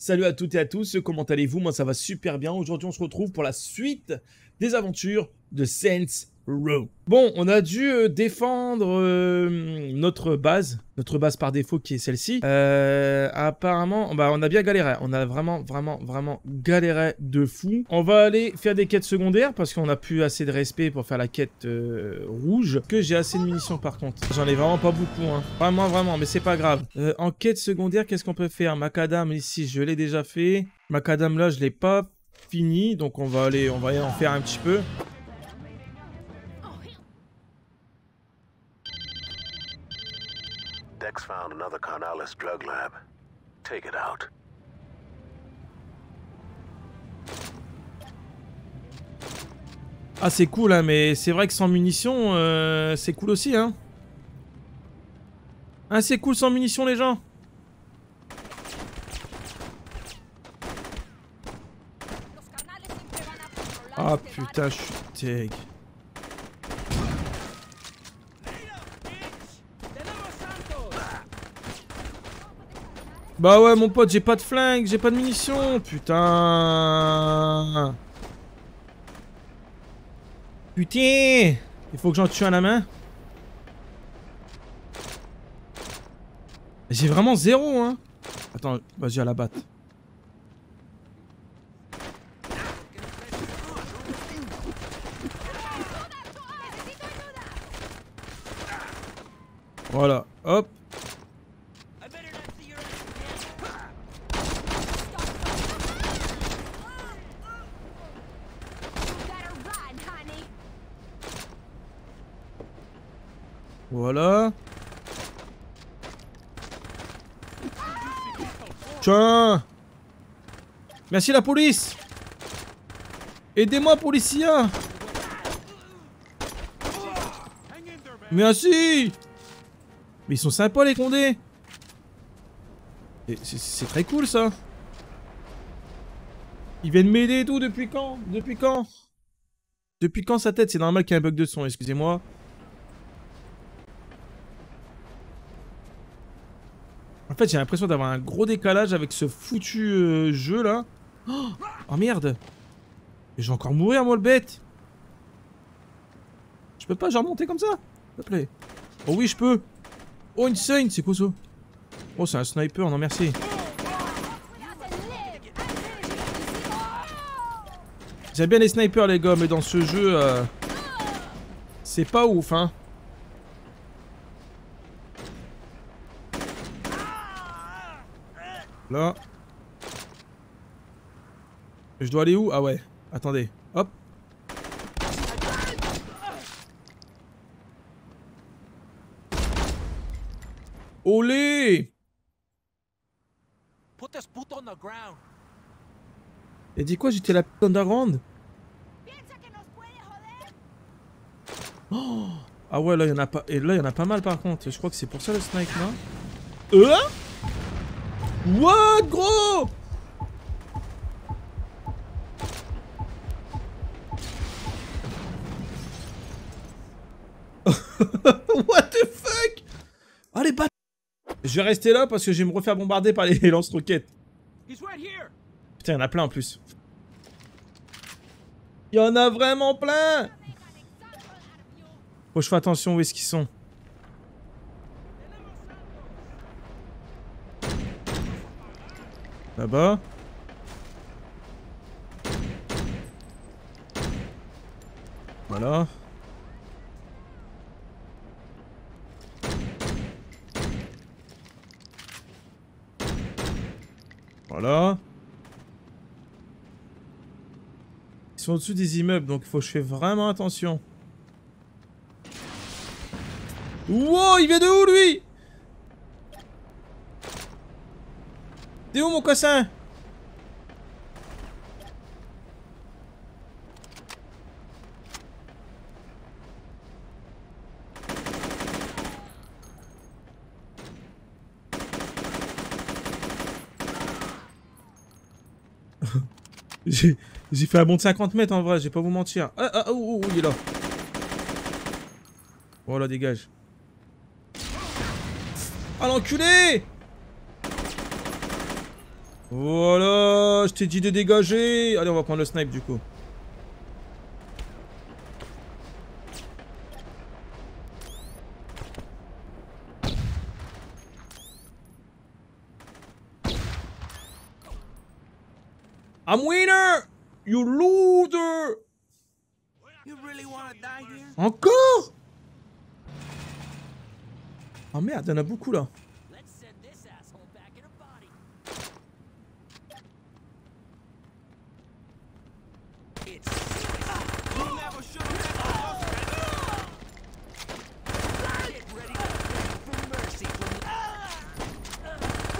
Salut à toutes et à tous, comment allez-vous? Moi ça va super bien. Aujourd'hui on se retrouve pour la suite des aventures de Saints Row. Bon, on a dû défendre notre base par défaut qui est celle-ci. Apparemment, bah, on a bien galéré, on a vraiment galéré de fou. On va aller faire des quêtes secondaires parce qu'on n'a plus assez de respect pour faire la quête rouge. Que j'ai assez de munitions par contre. J'en ai vraiment pas beaucoup, hein. Vraiment, mais c'est pas grave. En quête secondaire, qu'est-ce qu'on peut faire? Macadam ici, je l'ai déjà fait. Macadam là, je l'ai pas fini, donc on va aller en faire un petit peu. Found another Carnales drug lab. Take it out. Ah c'est cool hein, mais c'est vrai que sans munitions c'est cool aussi hein. Ah c'est cool sans munitions les gens. Ah putain je suis teg. Bah ouais mon pote, j'ai pas de flingue, j'ai pas de munitions, putain. Putain, il faut que j'en tue un à la main. J'ai vraiment zéro hein. Attends, vas-y à la batte. Voilà, hop. Voilà. Tiens. Merci la police. Aidez-moi policia. Merci. Mais ils sont sympas les condés. C'est très cool ça. Ils viennent m'aider et tout depuis quand? Depuis quand sa tête? C'est normal qu'il y ait un bug de son, excusez-moi. En fait, j'ai l'impression d'avoir un gros décalage avec ce foutu jeu là. Oh merde! Et je vais encore mourir, moi le bête! Je peux pas, genre monter comme ça? S'il te plaît. Oh oui, je peux! Oh, une saigne, c'est quoi ça? Oh, c'est un sniper, non merci. J'aime bien les snipers, les gars, mais dans ce jeu, c'est pas ouf, hein. Là. Je dois aller où? Ah ouais. Attendez. Hop. Olé! Et dis quoi? J'étais la pute underground? Oh. Ah ouais, là il y en a pas. Et là il y en a pas mal par contre. Je crois que c'est pour ça le snipe, non? What gros? What the fuck? Allez bat. Je vais rester là parce que je vais me refaire bombarder par les lance-roquettes. Putain, y'en a plein en plus. Y'en a vraiment plein. Faut que je fais attention où est-ce qu'ils sont. Là-bas. Voilà. Voilà. Ils sont au-dessus des immeubles, donc il faut que je fasse vraiment attention. Wow, il vient de où lui? T'es où mon cossin? J'ai fait un bond de 50 mètres en vrai, je vais pas vous mentir. Ah, il est là. Voilà, dégage. Ah l'enculé! Voilà, je t'ai dit de dégager. Allez, on va prendre le snipe du coup. I'm winner, you loser. You really wanna die here? Encore? Oh merde, y'en a beaucoup là.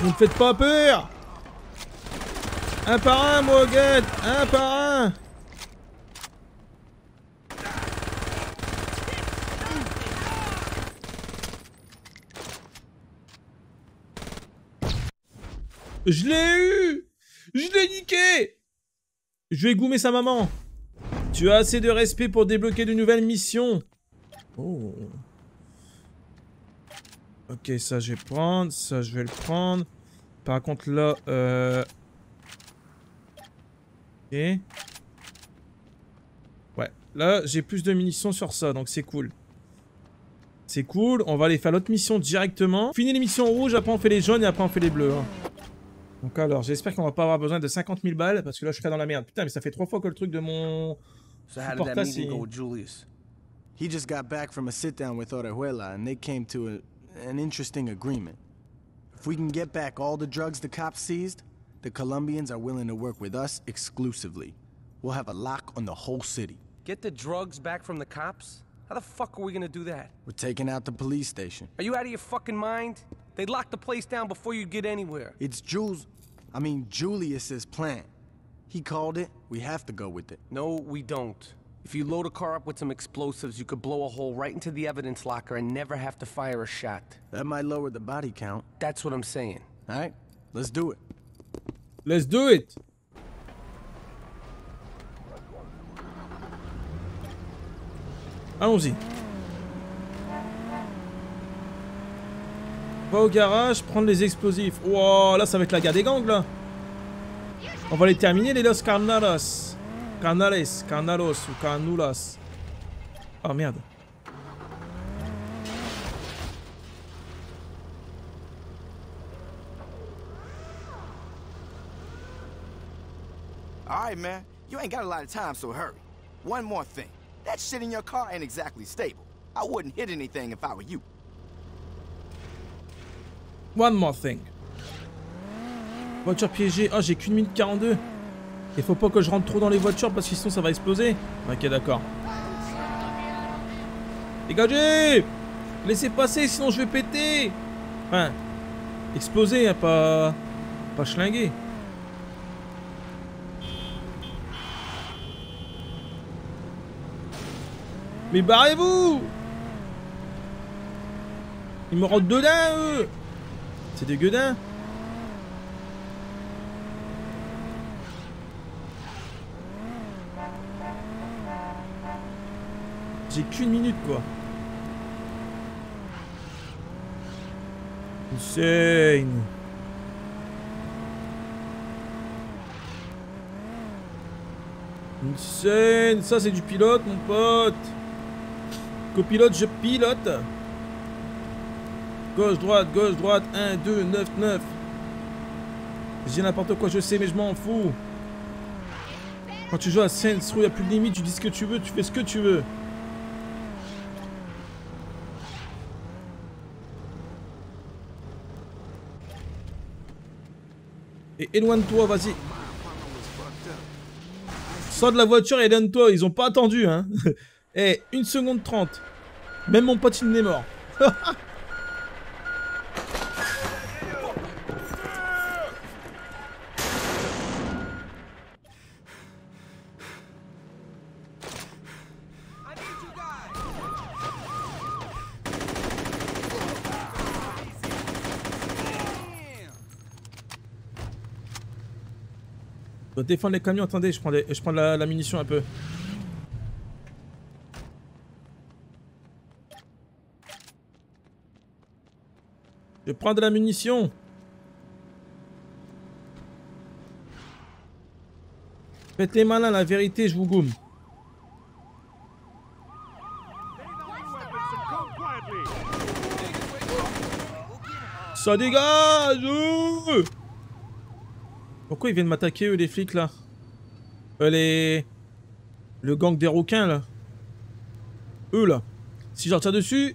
Ne me faites pas peur. Un par un, Mohamed, un par un. Je l'ai eu. Je l'ai niqué. Je vais goumer sa maman. Tu as assez de respect pour débloquer de nouvelles missions. Oh. Ok, ça je vais prendre. Ça je vais le prendre. Par contre là... Ok. Ouais. Là, j'ai plus de munitions sur ça, donc c'est cool. C'est cool. On va aller faire l'autre mission directement. Fini les missions rouges, après on fait les jaunes et après on fait les bleus. Hein. Donc alors, j'espère qu'on va pas avoir besoin de 50 000 balles, parce que là, je suis pas dans la merde. Putain, mais ça fait 3 fois que le truc de mon... portage, c'est... He just got back from a sit-down with Orejuela, and they came to an interesting agreement. If we can get back all the drugs the cops seized... The Colombians are willing to work with us exclusively. We'll have a lock on the whole city. Get the drugs back from the cops? How the fuck are we gonna do that? We're taking out the police station. Are you out of your fucking mind? They'd lock the place down before you get anywhere. It's Julius's plan. He called it, we have to go with it. No, we don't. If you load a car up with some explosives, you could blow a hole right into the evidence locker and never have to fire a shot. That might lower the body count. That's what I'm saying. All right, let's do it. Let's do it. Allons-y. Va au garage, prendre les explosifs. Wow, là ça va être la guerre des gangs là. On va les terminer les Los Carnales. Carnalos ou Carnulas. Oh merde. All right, man, you ain't got a lot of time, so hurry. One more thing. That shit in your car ain't exactly stable. I wouldn't hit anything if I were you. One more thing. Voiture piégée. Ah, j'ai qu'une minute 42. Il faut pas que je rentre trop dans les voitures parce que sinon ça va exploser. Ok, d'accord. Dégagez! Laissez passer, sinon je vais péter. Enfin, exploser, hein, pas schlinguer. Mais barrez-vous! Ils me rendent dedans, eux! C'est des gueudins! J'ai qu'une minute, quoi. Insane! Insane! Ça, c'est du pilote, mon pote! Copilote, je pilote. Gauche, droite, 1, 2, 9, 9. J'ai n'importe quoi, je sais, mais je m'en fous. Quand tu joues à Saints Row, il n'y a plus de limite, tu dis ce que tu veux, tu fais ce que tu veux. Et éloigne-toi, vas-y. Sors de la voiture et éloigne-toi, ils n'ont pas attendu, hein. Eh, hey, 1 seconde 30. Même mon pote il est mort. Je dois défendre les camions, attendez, je prends la munition un peu. Je prends de la munition. Faites les malins, la vérité, je vous gomme. Ça dégage! Pourquoi ils viennent m'attaquer eux, les flics là? Le gang des requins là. Eux là. Si j'en tire dessus,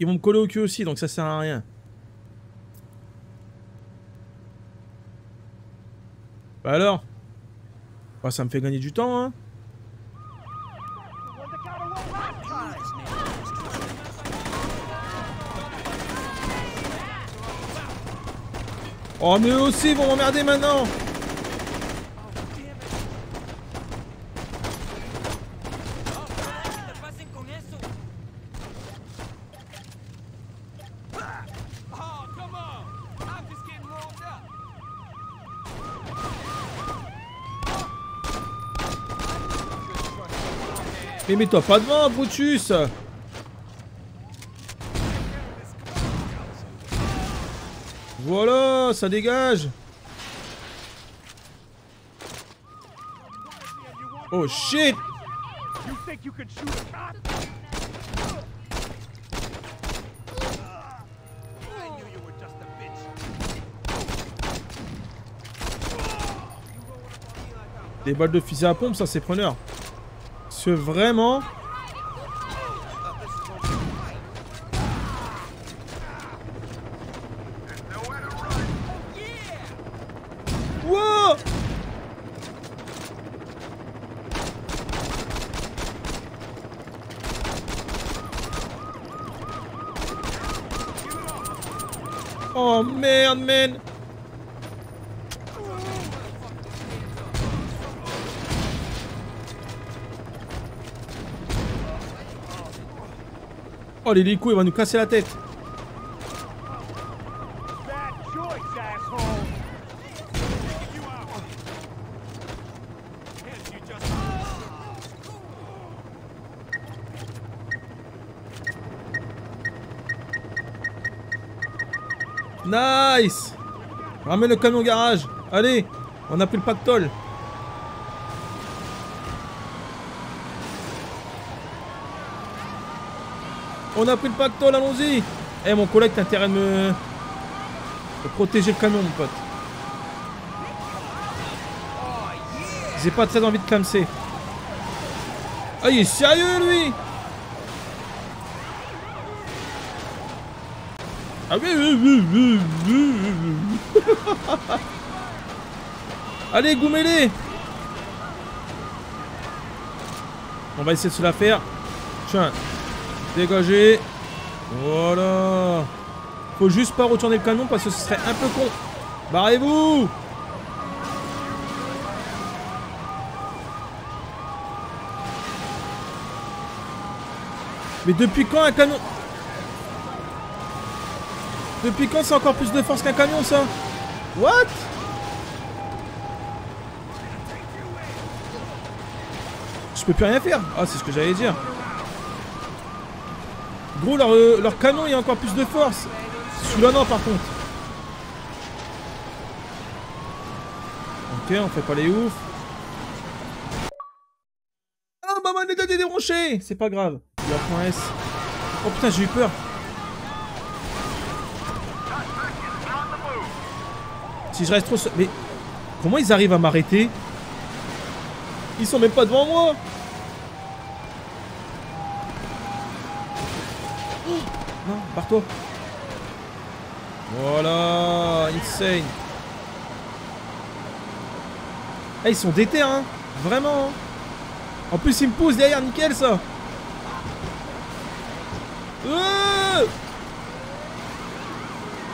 ils vont me coller au cul aussi, donc ça sert à rien. Bah alors? Bah, ça me fait gagner du temps hein. Oh mais eux aussi ils vont m'emmerder maintenant. Mais mets-toi pas devant, Brutus! Voilà, ça dégage! Oh shit! Des balles de fusil à pompe, ça c'est preneur. Que vraiment. Wow. Oh merde, man. Oh l'hélico il va nous casser la tête. Nice. Ramène le camion garage. Allez, on a pris le pactole. On a pris le pactole, allons-y! Eh hey, mon collègue, t'as intérêt à me protéger le camion, mon pote. J'ai pas très envie de clamser. Ah, il est sérieux, lui! Ah oui! Allez, goumez-les! On va essayer de se la faire. Tiens. Dégagé. Voilà. Faut juste pas retourner le camion parce que ce serait un peu con. Barrez-vous. Mais depuis quand un camion... Depuis quand c'est encore plus de force qu'un camion ça? What? Je peux plus rien faire. Ah c'est ce que j'allais dire. Gros, leur canon, il y a encore plus de force. Celui-là, non, par contre. Ok, on fait pas les ouf. Ah, maman, elle a été débranchée. C'est pas grave. Il y a point S. Oh putain, j'ai eu peur. Si je reste trop... Mais comment ils arrivent à m'arrêter? Ils sont même pas devant moi. Non, barre-toi. Voilà, insane. Eh, ils sont déter, hein. Vraiment. En plus, ils me poussent derrière, nickel, ça.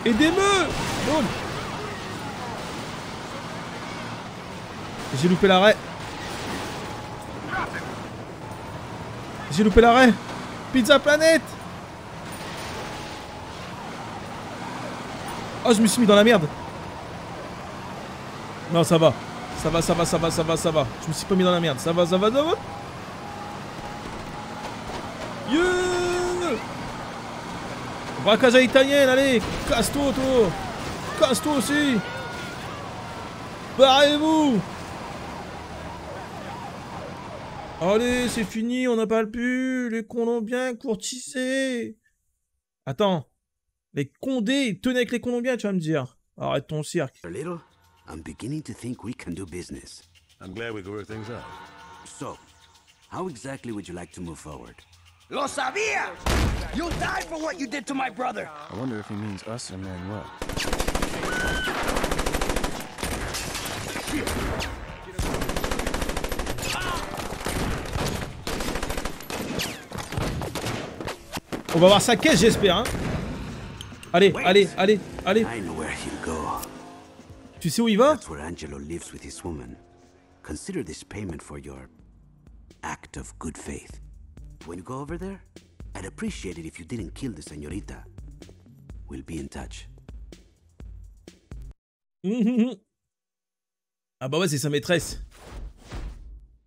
Aidez-moi. Boum. J'ai loupé l'arrêt. J'ai loupé l'arrêt. Pizza Planet. Oh, je me suis mis dans la merde. Non, ça va. Ça va, ça va, ça va, ça va, ça va. Je me suis pas mis dans la merde. Ça va, ça va, ça va. Yeah. Braquage à l'italienne, allez. Casse-toi, toi. Casse-toi aussi. Barrez-vous. Allez, c'est fini, on n'a pas le pu. Les Colombiens courtisés. Attends. Les Condés, ils tenaient avec les Colombiens, tu vas me dire. Arrête ton cirque. Little, I'm beginning to think we can do business. I'm glad we grew things up. So, how exactly would you like to move forward? Lo sabía! You'll die for what you did to my brother! I wonder if he means us or Manuel. On va voir sa caisse, j'espère, hein. Allez, allez, allez, allez. Tu sais où il va? Ah bah ouais, c'est sa maîtresse.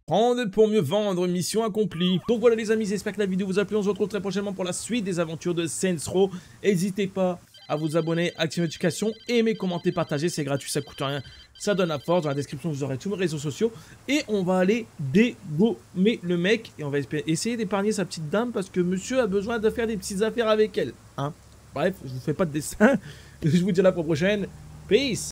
Prendre pour mieux vendre, mission accomplie. Donc voilà les amis, j'espère que la vidéo vous a plu. On se retrouve très prochainement pour la suite des aventures de Saints Row. N'hésitez pas à vous abonner, activer notification, aimer, commenter, partager. C'est gratuit, ça coûte rien, ça donne la force. Dans la description, vous aurez tous mes réseaux sociaux. Et on va aller dégommer le mec. Et on va essayer d'épargner sa petite dame parce que monsieur a besoin de faire des petites affaires avec elle. Hein. Bref, je vous fais pas de dessin. Je vous dis à la prochaine. Peace.